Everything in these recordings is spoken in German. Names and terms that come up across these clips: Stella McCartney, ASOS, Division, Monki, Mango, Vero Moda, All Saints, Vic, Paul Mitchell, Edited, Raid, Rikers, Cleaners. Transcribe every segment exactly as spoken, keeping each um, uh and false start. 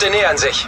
Kräfte nähern sich.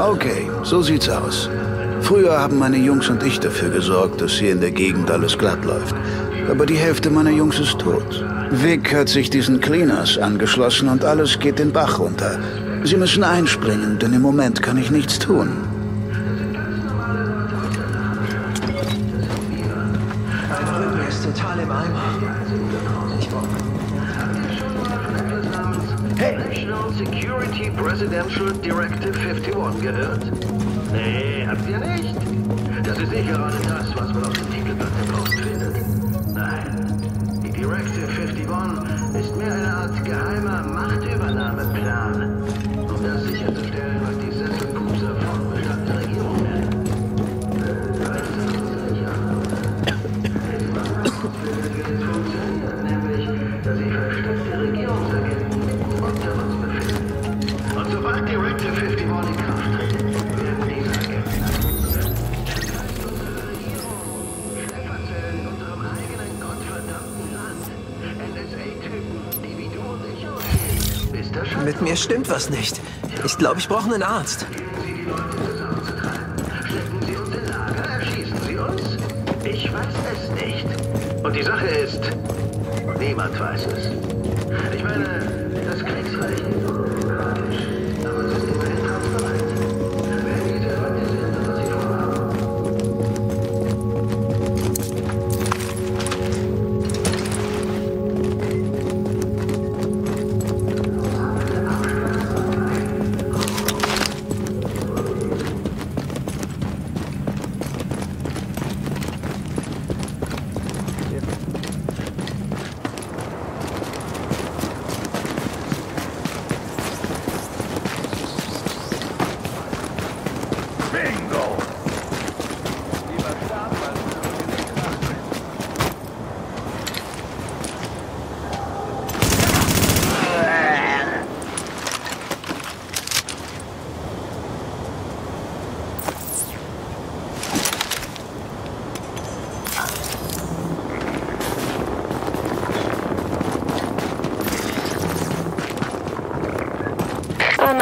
Okay, so sieht's aus. Früher haben meine Jungs und ich dafür gesorgt, dass hier in der Gegend alles glatt läuft. Aber die Hälfte meiner Jungs ist tot. Vic hat sich diesen Cleaners angeschlossen und alles geht den Bach runter. Sie müssen einspringen, denn im Moment kann ich nichts tun. Security Presidential Directive einundfünfzig gehört? Nee, habt ihr nicht? Das ist nicht gerade das, was man auf dem Titelblatt der Post findet. Nein, die Directive einundfünfzig ist mehr eine Art geheimer Machtübernahmeplan, um das sicherzustellen, was die Sesselpupser von Bestand der Regierung nennen. Nämlich, dass sie versteckte Regierungsagenten unter uns befinden. Und sobald Directive einundfünfzig in Kraft tritt, werden diese Agenten abgerufen. Das heißt, unsere Regierung, Schläferzellen in unserem eigenen gottverdammten Land, N S A-Typen, die wie du und ich aussehen, ist das schon? Mit mir stimmt was nicht. Ich glaube, ich brauche einen Arzt. Geben Sie die Leute zusammenzutreiben. Stecken Sie uns in Lager, erschießen Sie uns. Ich weiß es nicht. Und die Sache ist, niemand weiß es. Ich meine, das Kriegsreich ist unbürokratisch, aber es ist immerhin transparent. Wer diese Leute sind, was sie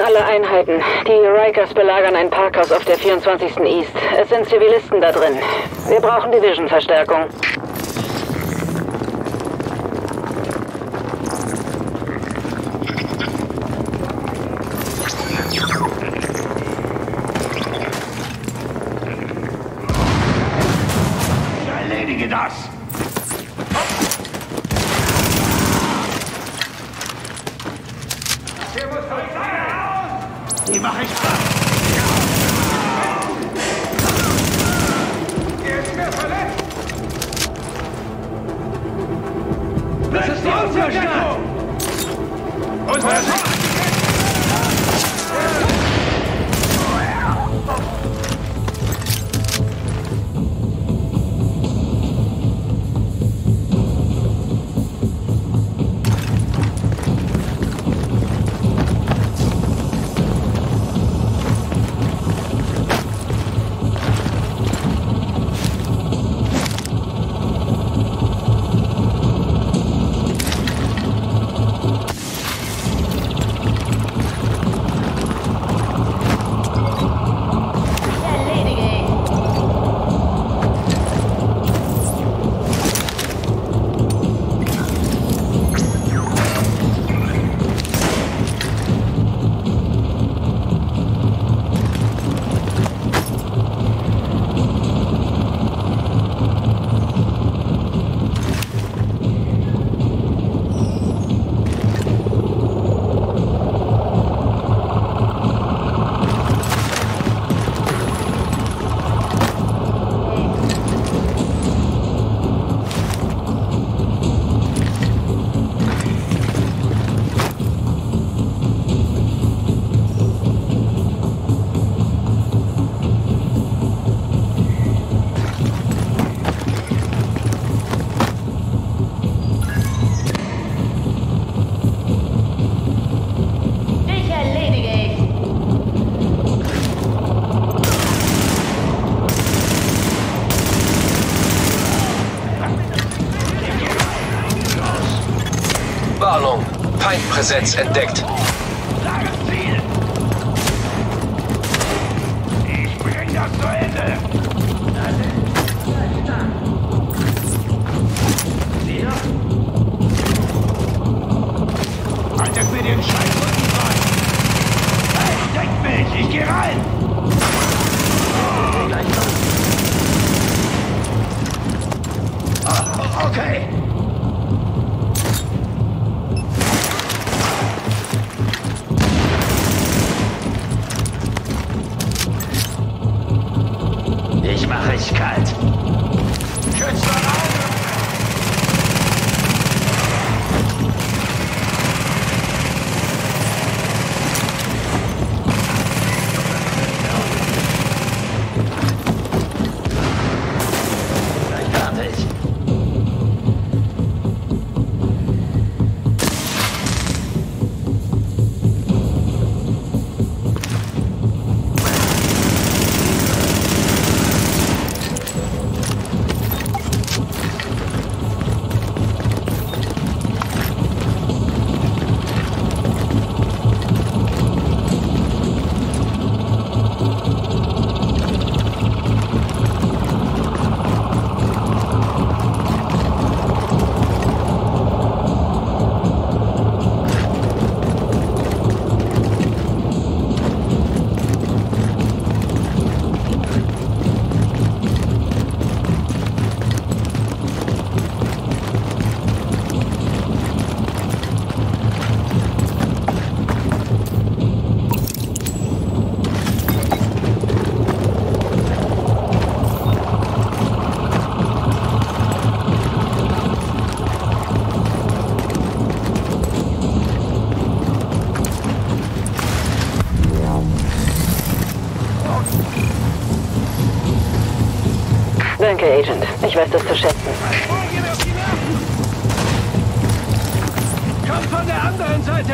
Alle Einheiten. Die Rikers belagern ein Parkhaus auf der vierundzwanzigsten East. Es sind Zivilisten da drin. Wir brauchen Division-Verstärkung. Ich erledige das! Hier muss Polizei raus! Die mache ich ab! Präsenz entdeckt. Ich bringe das zu Ende. Haltet mir den Scheißrücken rein. Hey, denkt mich, ich gehe rein. Oh, okay. Danke, Agent. Ich weiß das zu schätzen. Komm von der anderen Seite!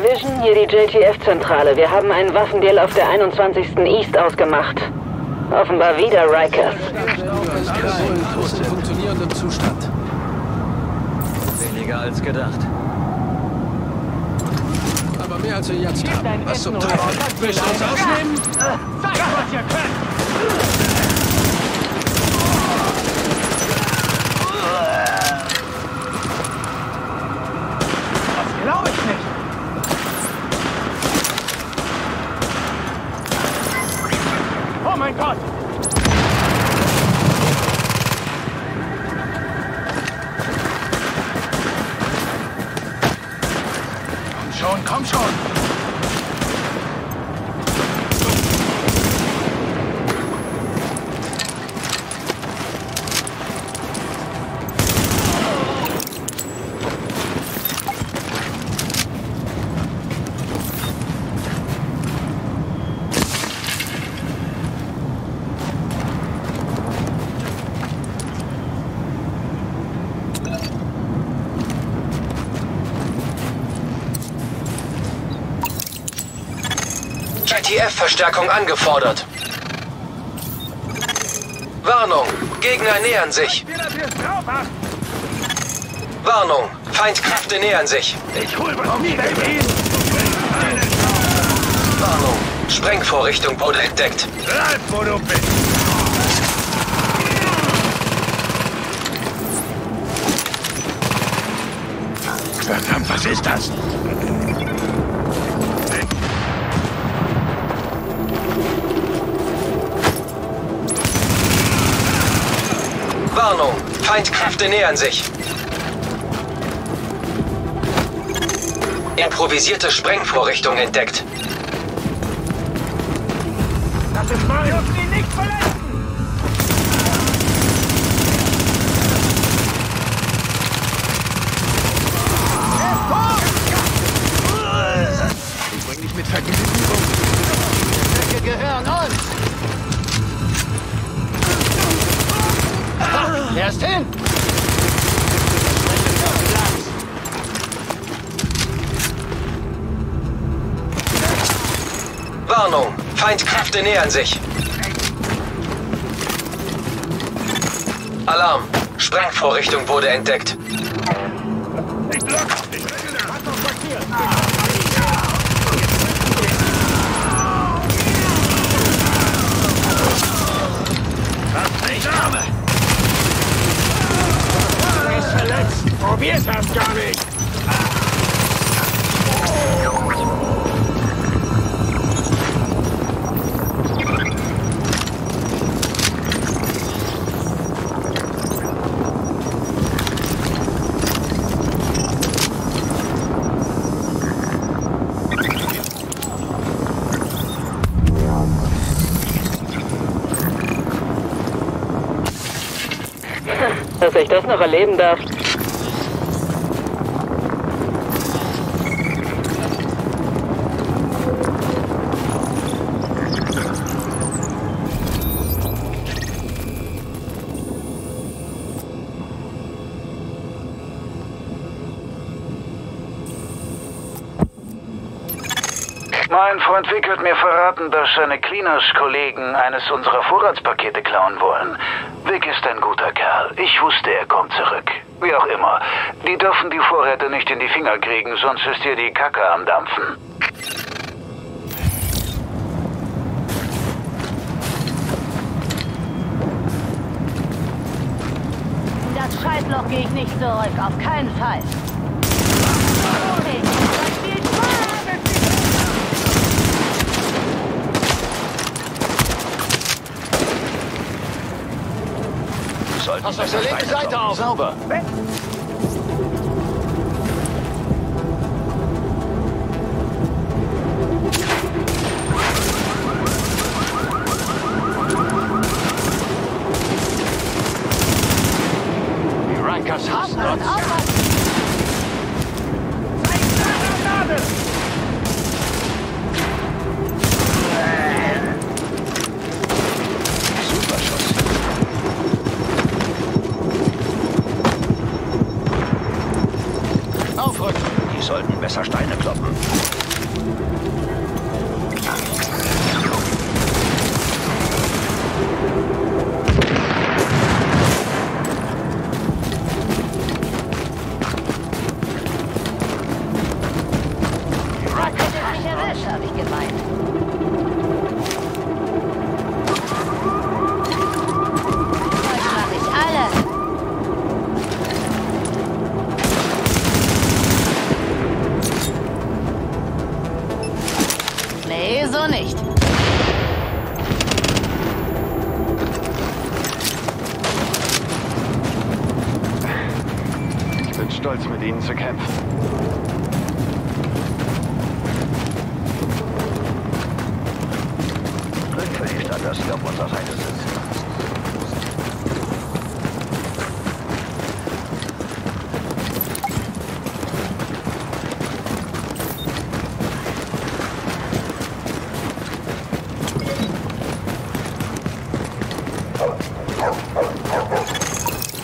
Division, hier die J T F-Zentrale. Wir haben einen Waffendeal auf der einundzwanzigsten East ausgemacht. Offenbar wieder Rikers. Ist in funktionierendem Zustand. Weniger als gedacht. Aber mehr als wir jetzt haben. Was zum Teufel? Willst du uns ausnehmen? Zeig, was ihr könnt! Glaube ich nicht. Oh mein Gott! Komm schon, komm schon! J T F-Verstärkung angefordert. Warnung, Gegner nähern sich. Warnung, Feindkräfte nähern sich. Warnung, Sprengvorrichtung wurde entdeckt. Bleib, wo du bist. Verdammt, was ist das? Warnung, Feindkräfte nähern sich. Improvisierte Sprengvorrichtung entdeckt. Das ist mein. Wir dürfen ihn nicht verletzen! Ich bring dich mit Vergnügen um. Die Säcke gehören uns! Er ist hin! Warnung! Feindkräfte nähern sich! Alarm! Sprengvorrichtung wurde entdeckt! Ich block! Ich regel! Hat noch markiert! Probier's erst gar nicht! Dass ich das noch erleben darf. Mein Freund Vic hat mir verraten, dass seine Cleaners-Kollegen eines unserer Vorratspakete klauen wollen. Vic ist ein guter Kerl. Ich wusste, er kommt zurück. Wie auch immer. Die dürfen die Vorräte nicht in die Finger kriegen, sonst ist hier die Kacke am Dampfen. In das Scheißloch gehe ich nicht zurück. Auf keinen Fall. Passt auf der linken Seite auf! Sauber! Die Rikers hassen uns! Aufrücken! Die sollten besser Steine kloppen.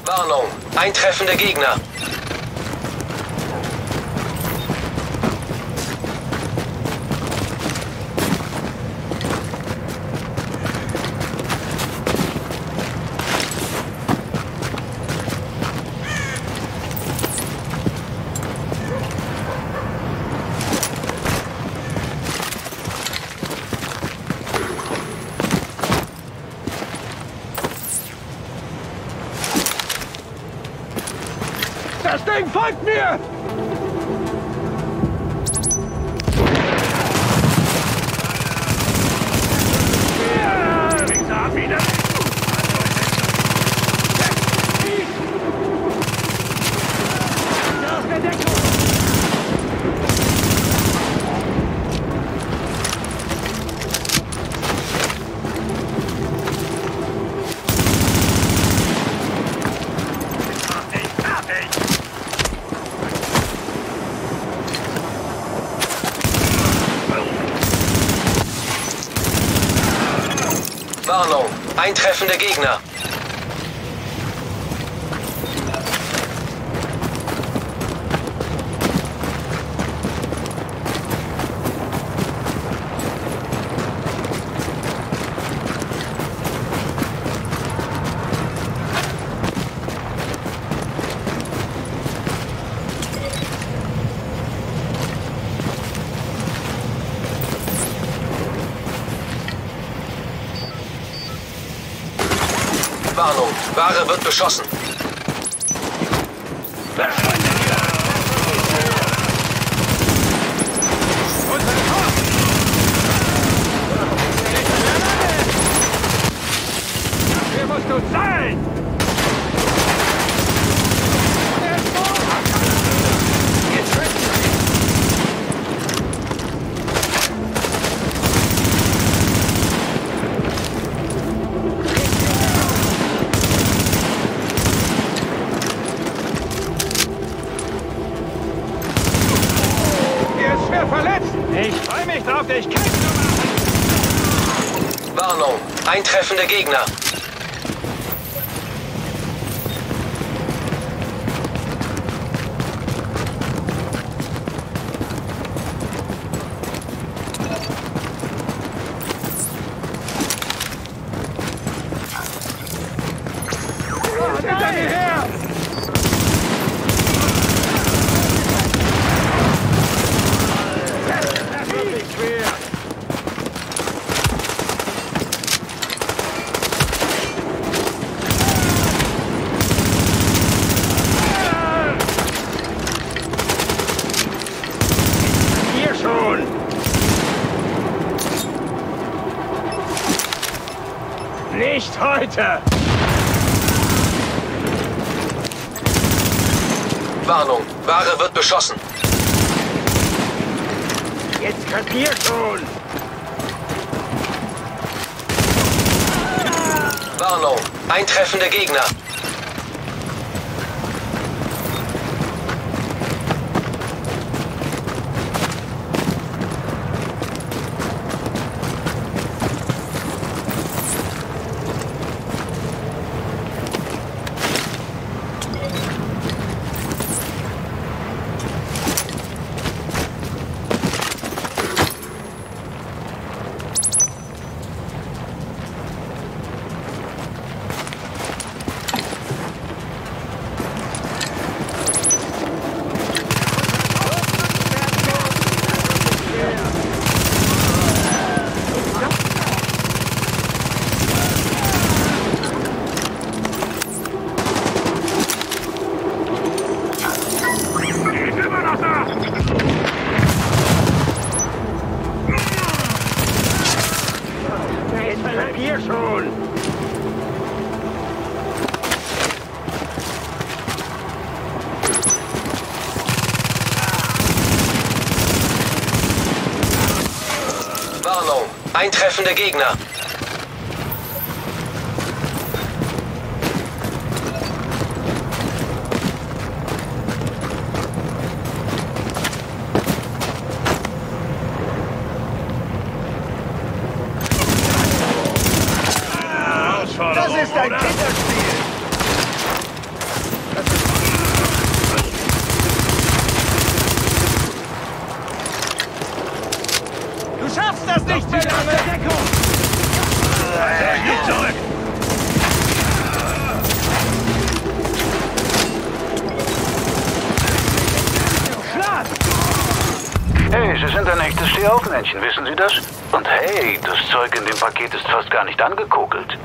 Warnung, eintreffende Gegner. Folgt mir! Eintreffende Gegner. Warnung, Ware wird beschossen. Hier musst du sein! Eintreffende Gegner. Nicht heute! Warnung, Ware wird beschossen. Jetzt könnt ihr schon! Warnung, eintreffende Gegner. Eintreffende Gegner. Wissen Sie das? Und hey, das Zeug in dem Paket ist fast gar nicht angekokelt.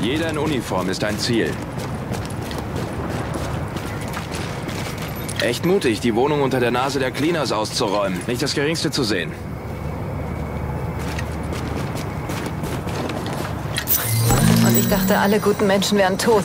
Jeder in Uniform ist ein Ziel. Echt mutig, die Wohnung unter der Nase der Cleaners auszuräumen. Nicht das Geringste zu sehen. Und ich dachte, alle guten Menschen wären tot.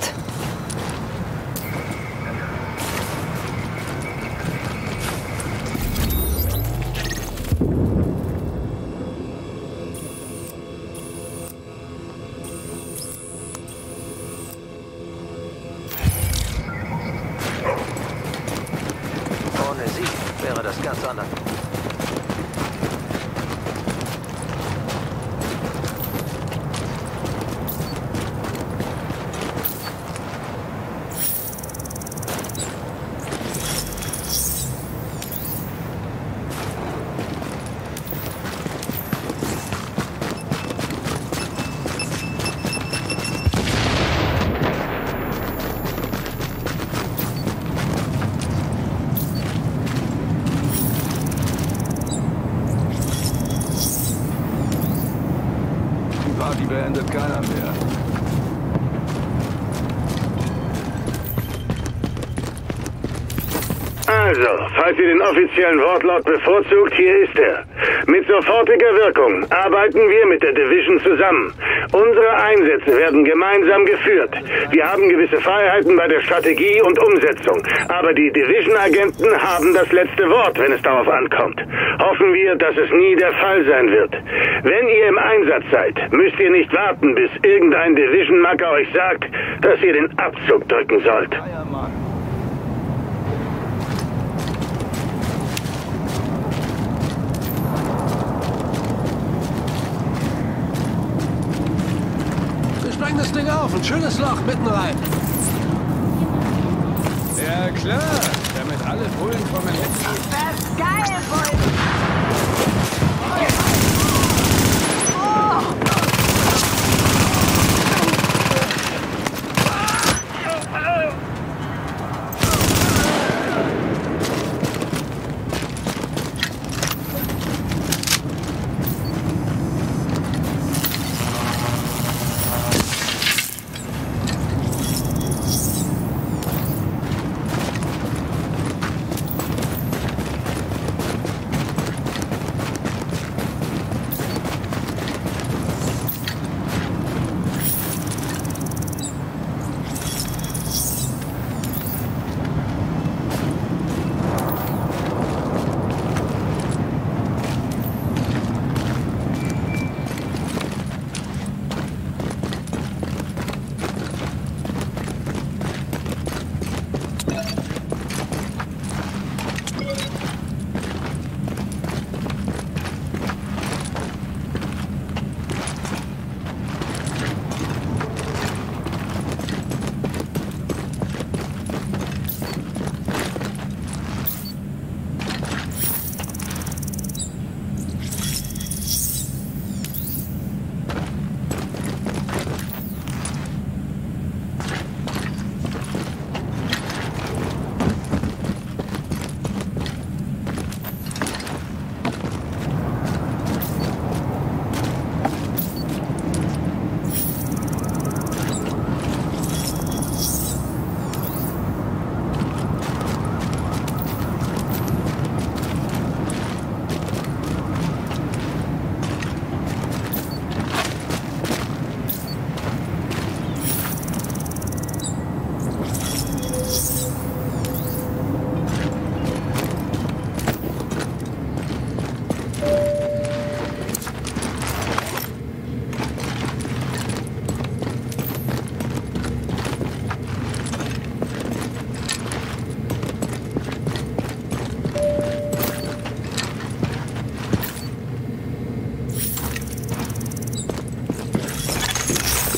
Falls ihr den offiziellen Wortlaut bevorzugt, hier ist er. Mit sofortiger Wirkung arbeiten wir mit der Division zusammen. Unsere Einsätze werden gemeinsam geführt. Wir haben gewisse Freiheiten bei der Strategie und Umsetzung. Aber die Division-Agenten haben das letzte Wort, wenn es darauf ankommt. Hoffen wir, dass es nie der Fall sein wird. Wenn ihr im Einsatz seid, müsst ihr nicht warten, bis irgendein Division-Macker euch sagt, dass ihr den Abzug drücken sollt. Ding auf, ein schönes Loch mitten rein. Ja klar, damit alle Bullen kommen jetzt. Das ist geil, Bullen.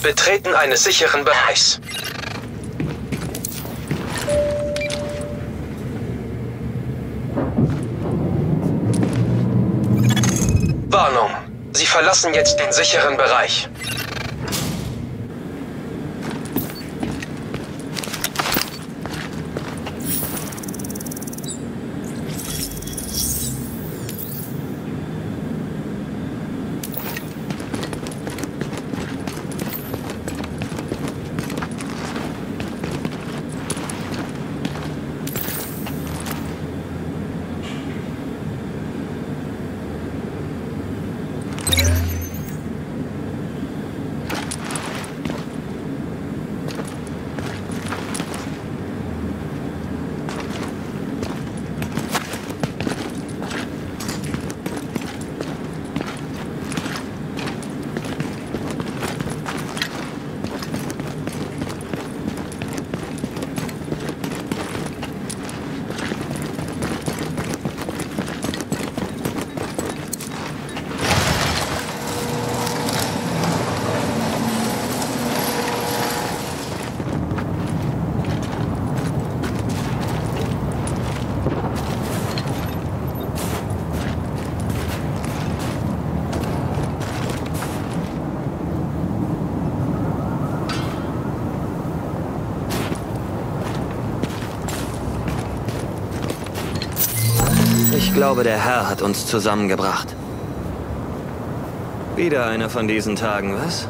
Betreten eines sicheren Bereichs. Warnung, Sie verlassen jetzt den sicheren Bereich. Ich glaube, der Herr hat uns zusammengebracht. Wieder einer von diesen Tagen, was?